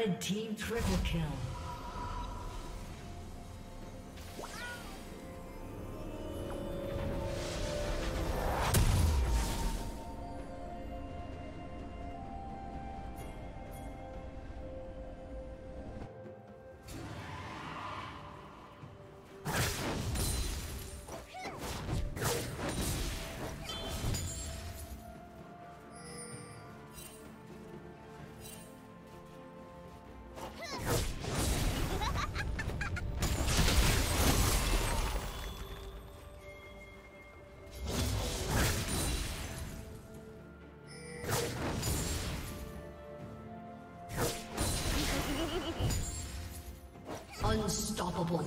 Red team triple kill. Unstoppable.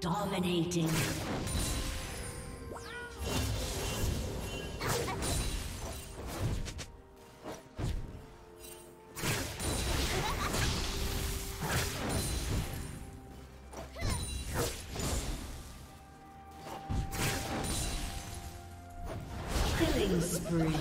Dominating. Killing spree.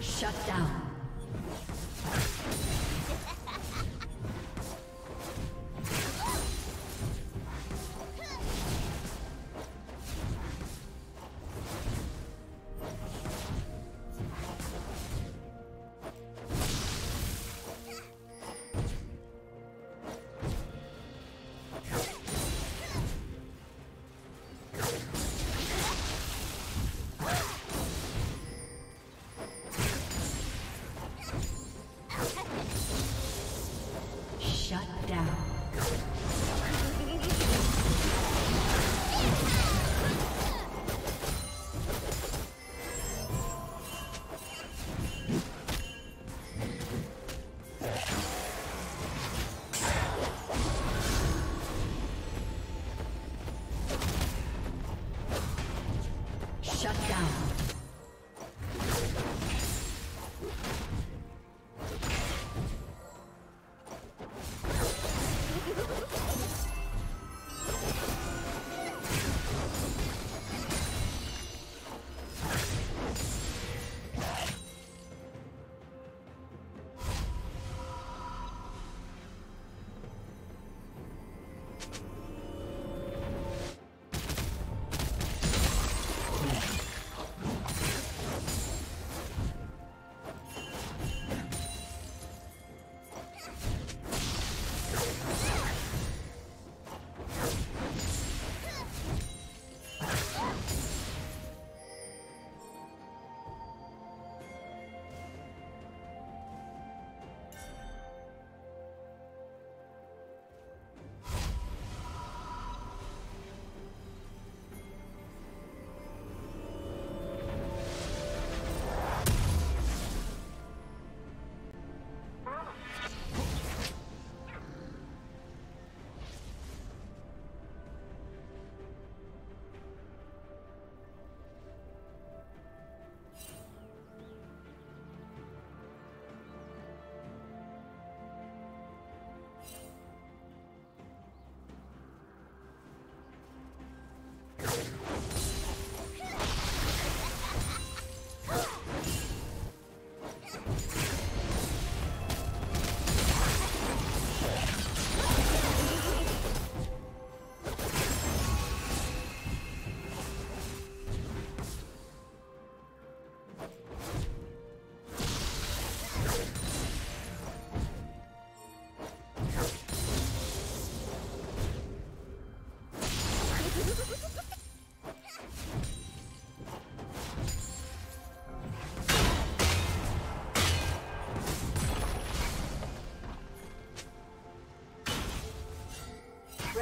Shut down.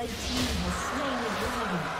Red team has slain the dragon.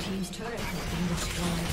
His turret has been destroyed.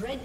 Red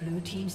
Blue Team's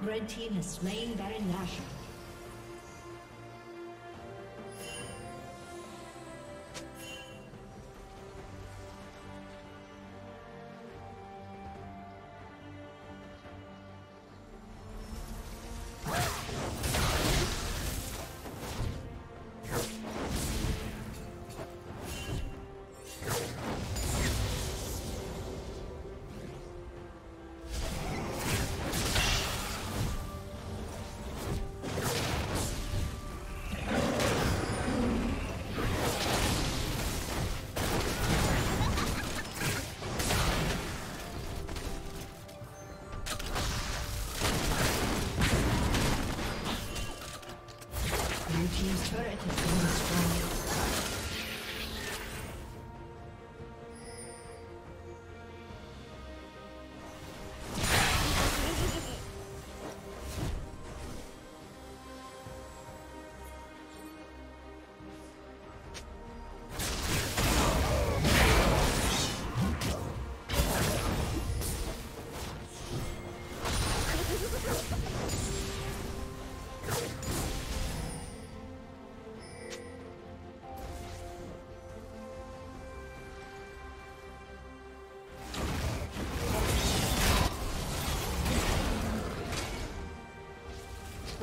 Red Team has slain Baron Nashor.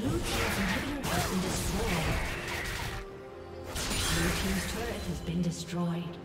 Blue team's inhibitor has been destroyed. Blue team's turret has been destroyed.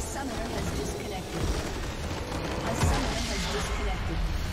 A summoner has disconnected.